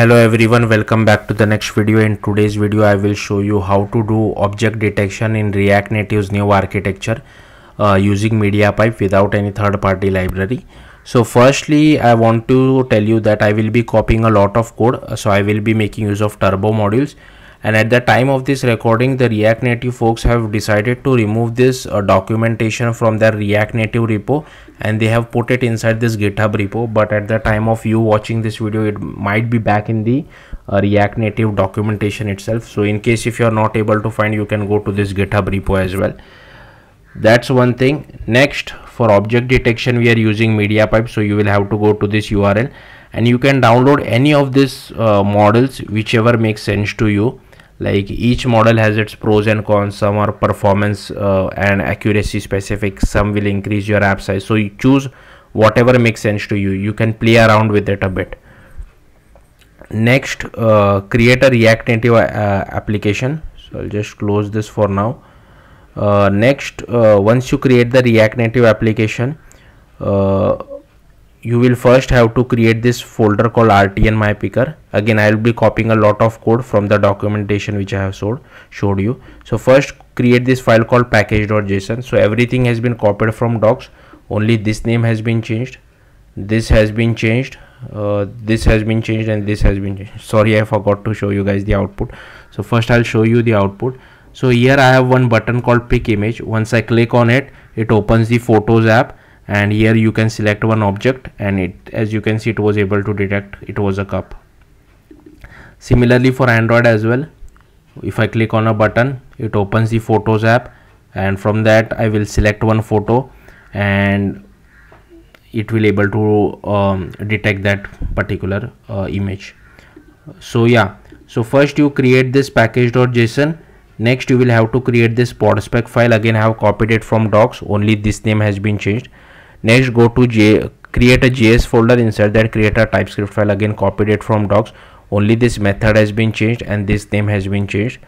Hello everyone, welcome back to the next video. In today's video I will show you how to do object detection in React Native's new architecture using MediaPipe without any third-party library. So firstly I want to tell you that I will be copying a lot of code, so I will be making use of turbo modules, and at the time of this recording the React Native folks have decided to remove this documentation from their React Native repo and they have put it inside this GitHub repo, but at the time of you watching this video it might be back in the React Native documentation itself. So in case if you are not able to find, you can go to this GitHub repo as well. That's one thing. Next, for object detection we are using MediaPipe, so you will have to go to this URL and you can download any of these models whichever makes sense to you. Like each model has its pros and cons. Some are performance and accuracy specific, some will increase your app size, so you choose whatever makes sense to you. You can play around with it a bit. Next, create a React Native application. So I'll just close this for now. Next, once you create the React Native application, you will first have to create this folder called RTN My Picker. Again, I will be copying a lot of code from the documentation which I have showed you. So first create this file called package.json. So everything has been copied from docs, only this name has been changed, this has been changed, this has been changed, and this has been changed. Sorry, I forgot to show you guys the output. So first I'll show you the output. So here I have one button called pick image. Once I click on it, it opens the Photos app. And here you can select one object, and it, as you can see, it was able to detect it was a cup. Similarly for Android as well, if I click on a button, it opens the Photos app, and from that I will select one photo and it will able to detect that particular image. So yeah, so first you create this package.json. Next you will have to create this pod spec file. Again, I have copied it from docs, only this name has been changed. Next, go to create a JS folder. Inside that, create a TypeScript file. Again, copied it from docs, only this method has been changed and this name has been changed.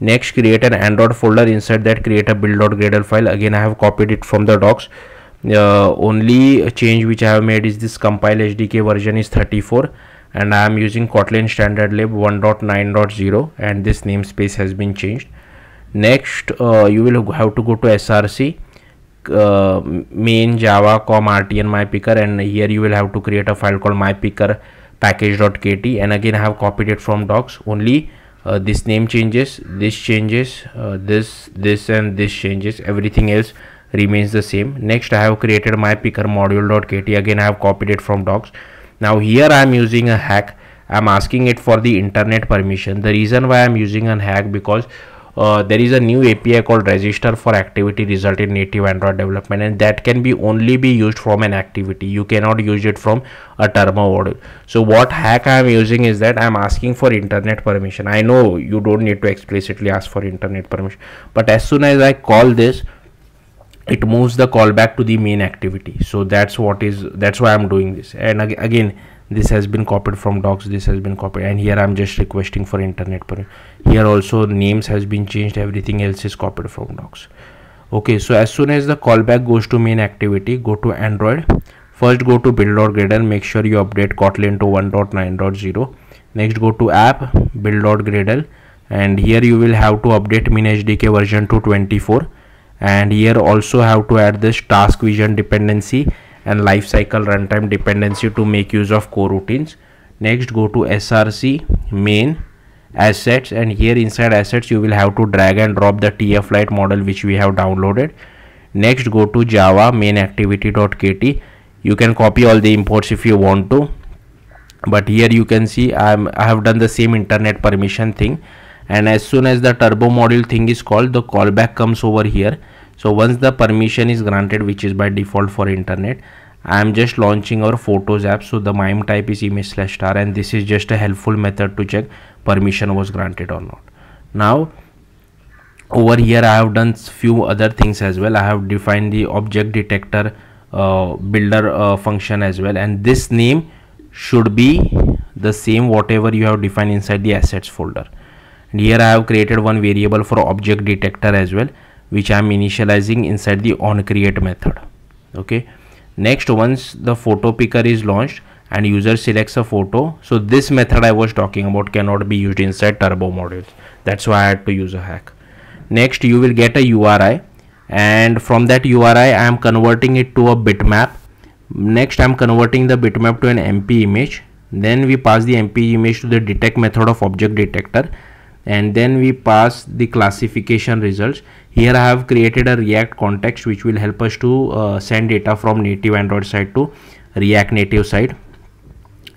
Next, create an Android folder. Inside that, create a build.gradle file. Again, I have copied it from the docs. Only change which I have made is this compile SDK version is 34 and I am using Kotlin standard lib 1.9.0 and this namespace has been changed. Next, you will have to go to src main java com rtn my picker, and here you will have to create a file called my picker package.kt, and again I have copied it from docs, only this name changes, this changes, this and this changes, everything else remains the same. Next, I have created my picker module.kt. again I have copied it from docs. Now here I am using a hack. I am asking it for the internet permission. The reason why I am using a hack, because there is a new API called register for activity result in native Android development, and that can be only be used from an activity. You cannot use it from a turbo module. So what hack I am using is that I am asking for internet permission. I know you don't need to explicitly ask for internet permission, but as soon as I call this, it moves the callback to the main activity. So that's why I'm doing this. And again, this has been copied from docs, this has been copied, and here I'm just requesting for internet permission. Here also names has been changed, everything else is copied from docs. Okay, so as soon as the callback goes to main activity, go to Android. First go to build.gradle, make sure you update Kotlin to 1.9.0. Next, go to app build.gradle, and here you will have to update min SDK version to 24, and here also have to add this task vision dependency and lifecycle runtime dependency to make use of coroutines. Next, go to src main assets, and here inside assets you will have to drag and drop the TF Lite model which we have downloaded. Next, go to java main activity.kt. You can copy all the imports if you want to, but here you can see I have done the same internet permission thing, and as soon as the turbo module thing is called, the callback comes over here. So once the permission is granted, which is by default for internet, I am just launching our Photos app. So the MIME type is image/star, and this is just a helpful method to check permission was granted or not. Now over here I have done few other things as well. I have defined the object detector builder function as well, and this name should be the same whatever you have defined inside the assets folder. And here I have created one variable for object detector as well, which I am initializing inside the onCreate method. Okay. Next, once the photo picker is launched, and user selects a photo. So this method I was talking about cannot be used inside turbo modules. That's why I had to use a hack. Next, you will get a URI, and from that URI I am converting it to a bitmap. Next, I am converting the bitmap to an MP image. Then we pass the MP image to the detect method of object detector, and then we pass the classification results. Here I have created a React context which will help us to send data from native Android side to React Native side.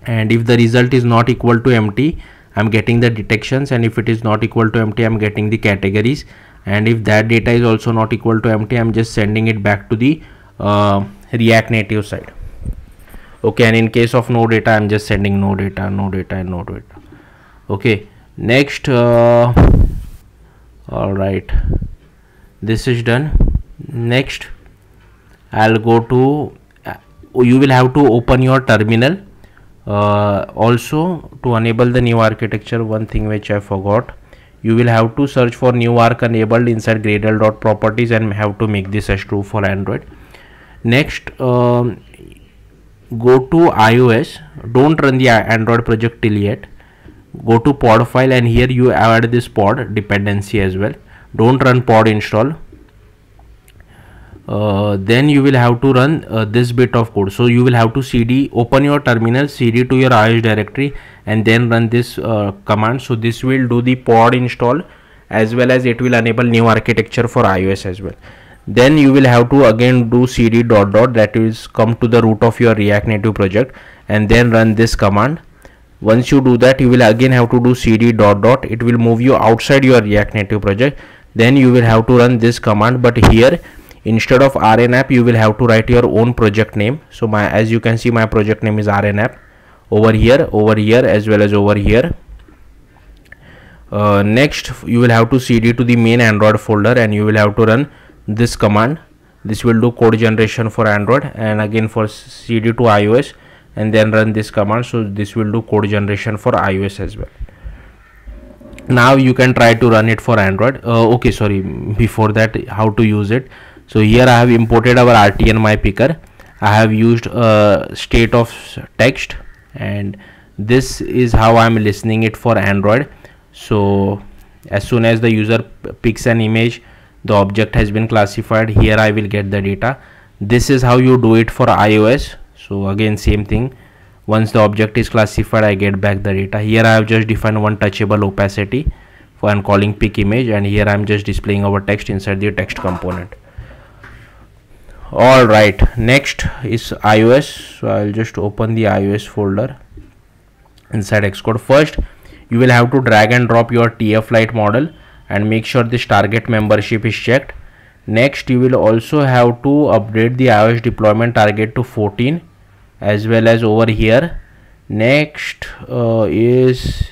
And if the result is not equal to empty, I'm getting the detections, and if it is not equal to empty, I'm getting the categories, and if that data is also not equal to empty, I'm just sending it back to the React Native side. Okay, and in case of no data, I'm just sending no data, no data, and no data. Okay, next, all right, this is done. Next, I'll go to, you will have to open your terminal. Also, to enable the new architecture, one thing which I forgot, you will have to search for new arc enabled inside gradle.properties and have to make this as true for Android. Next, go to iOS. Don't run the Android project till yet. Go to pod file, and here you add this pod dependency as well. Don't run pod install. Then you will have to run this bit of code. So you will have to cd, open your terminal, cd to your iOS directory, and then run this command. So this will do the pod install, as well as it will enable new architecture for iOS as well. Then you will have to again do cd dot dot, that is come to the root of your React Native project, and then run this command. Once you do that, you will again have to do cd dot dot. It will move you outside your React Native project. Then you will have to run this command, but here instead of rnapp, you will have to write your own project name. So my, as you can see, my project name is rnapp over here as well as over here. Next, you will have to cd to the main Android folder, and you will have to run this command. This will do code generation for Android, and again for cd to iOS, and then run this command. So this will do code generation for iOS as well. Now you can try to run it for Android. Okay, sorry, before that, how to use it. So here I have imported our RTN My Picker. I have used state of text, and this is how I'm listening it for Android. So as soon as the user picks an image, the object has been classified. Here I will get the data. This is how you do it for iOS. So again, same thing. Once the object is classified, I get back the data. Here I have just defined one touchable opacity for I'm calling pick image, and here I'm just displaying our text inside the text component. All right, next is iOS. So I'll just open the iOS folder inside Xcode. First, you will have to drag and drop your TF Lite model and make sure this target membership is checked. Next, you will also have to update the iOS deployment target to 14 as well as over here. Next is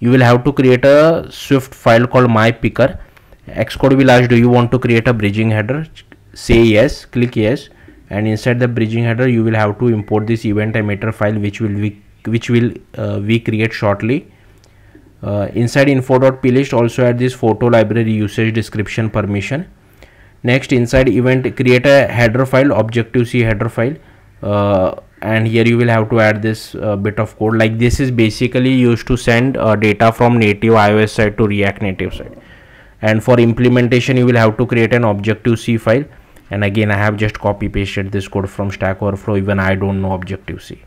you will have to create a Swift file called My Picker. Xcode will ask, do you want to create a bridging header? Say yes, click yes, and inside the bridging header you will have to import this event emitter file, which we create shortly. Inside info.plist, also add this photo library usage description permission. Next, inside event, create a header file, Objective-C header file, and here you will have to add this bit of code. Like, this is basically used to send data from native iOS side to React Native side. And for implementation, you will have to create an Objective-C file. And again, I have just copy pasted this code from Stack Overflow. Even I don't know Objective-C.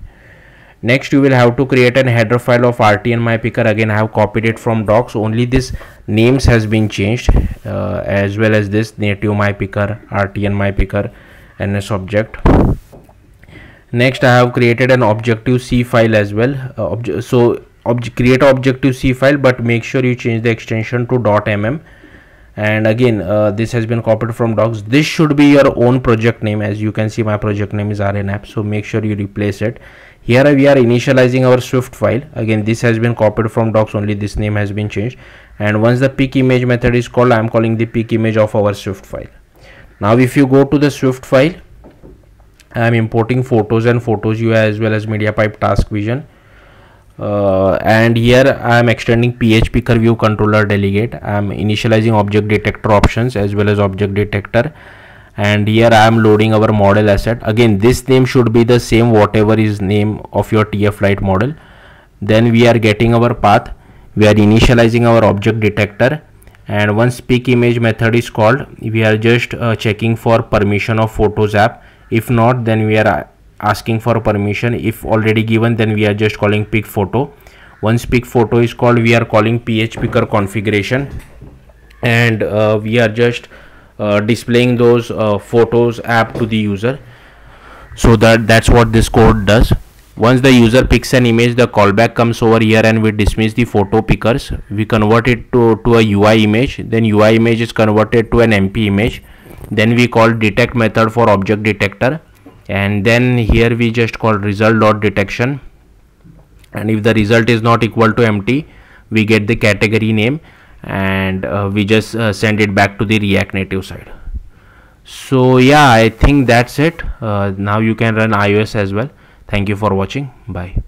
Next, you will have to create an header file of RTN My Picker. Again, I have copied it from docs. Only this names has been changed, as well as this native My Picker, RTN My Picker, NSObject. Next, I have created an Objective-C file as well. Create Objective-C file, but make sure you change the extension to .mm. And again, this has been copied from docs. This should be your own project name. As you can see, my project name is rnapp, so make sure you replace it. Here we are initializing our Swift file. Again, this has been copied from docs, only this name has been changed. And once the pick image method is called, I am calling the pick image of our Swift file. Now if you go to the Swift file, I am importing photos and photos UI as well as MediaPipe task vision. And here I am extending PHPickerViewController delegate. I am initializing object detector options as well as object detector, and here I am loading our model asset. Again, this name should be the same whatever is name of your TF Lite model. Then we are getting our path, we are initializing our object detector, and once pick image method is called, we are just checking for permission of photos app. If not, then we are asking for permission. If already given, then we are just calling pick photo. Once pick photo is called, we are calling PHPickerConfiguration, and we are just displaying those photos app to the user. So that's what this code does. Once the user picks an image, the callback comes over here and we dismiss the photo pickers. We convert it to a UI image. Then UI image is converted to an MP image. Then we call detect method for object detector, and then here we just call result.detection, and if the result is not equal to empty, we get the category name, and we just send it back to the React Native side. So yeah, I think that's it. Now you can run iOS as well. Thank you for watching. Bye.